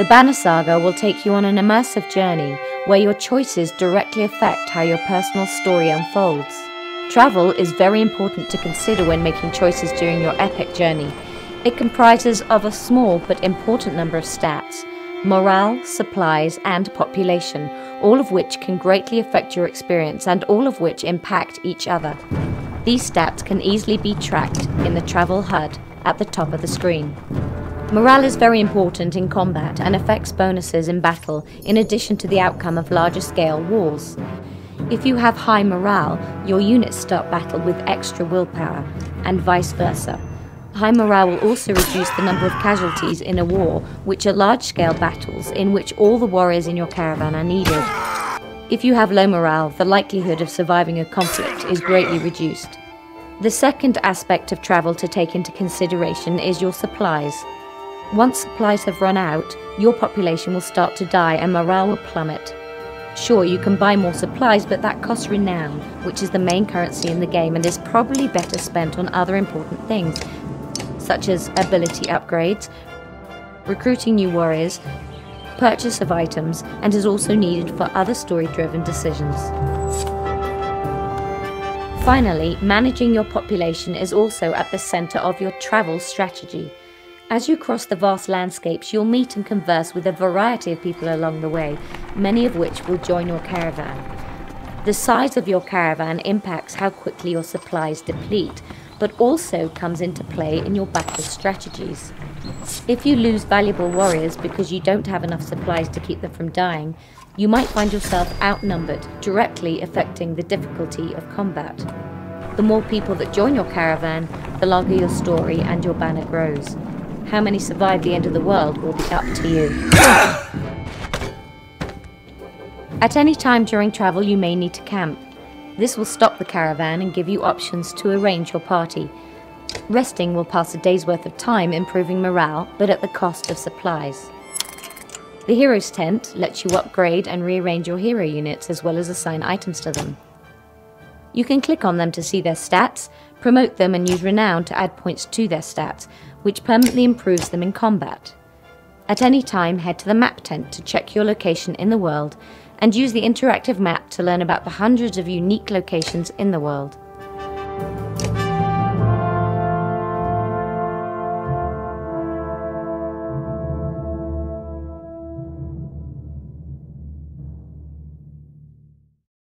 The Banner Saga will take you on an immersive journey where your choices directly affect how your personal story unfolds. Travel is very important to consider when making choices during your epic journey. It comprises of a small but important number of stats: morale, supplies, and population, all of which can greatly affect your experience and all of which impact each other. These stats can easily be tracked in the Travel HUD at the top of the screen. Morale is very important in combat and affects bonuses in battle, in addition to the outcome of larger scale wars. If you have high morale, your units start battle with extra willpower, and vice versa. High morale will also reduce the number of casualties in a war, which are large scale battles in which all the warriors in your caravan are needed. If you have low morale, the likelihood of surviving a conflict is greatly reduced. The second aspect of travel to take into consideration is your supplies. Once supplies have run out, your population will start to die and morale will plummet. Sure, you can buy more supplies, but that costs renown, which is the main currency in the game and is probably better spent on other important things, such as ability upgrades, recruiting new warriors, purchase of items, and is also needed for other story-driven decisions. Finally, managing your population is also at the center of your travel strategy. As you cross the vast landscapes, you'll meet and converse with a variety of people along the way, many of which will join your caravan. The size of your caravan impacts how quickly your supplies deplete, but also comes into play in your battle strategies. If you lose valuable warriors because you don't have enough supplies to keep them from dying, you might find yourself outnumbered, directly affecting the difficulty of combat. The more people that join your caravan, the longer your story and your banner grows. How many survive the end of the world will be up to you. At any time during travel, you may need to camp. This will stop the caravan and give you options to arrange your party. Resting will pass a day's worth of time improving morale, but at the cost of supplies. The Hero's Tent lets you upgrade and rearrange your hero units as well as assign items to them. You can click on them to see their stats, promote them and use renown to add points to their stats, which permanently improves them in combat. At any time, head to the map tent to check your location in the world and use the interactive map to learn about the hundreds of unique locations in the world.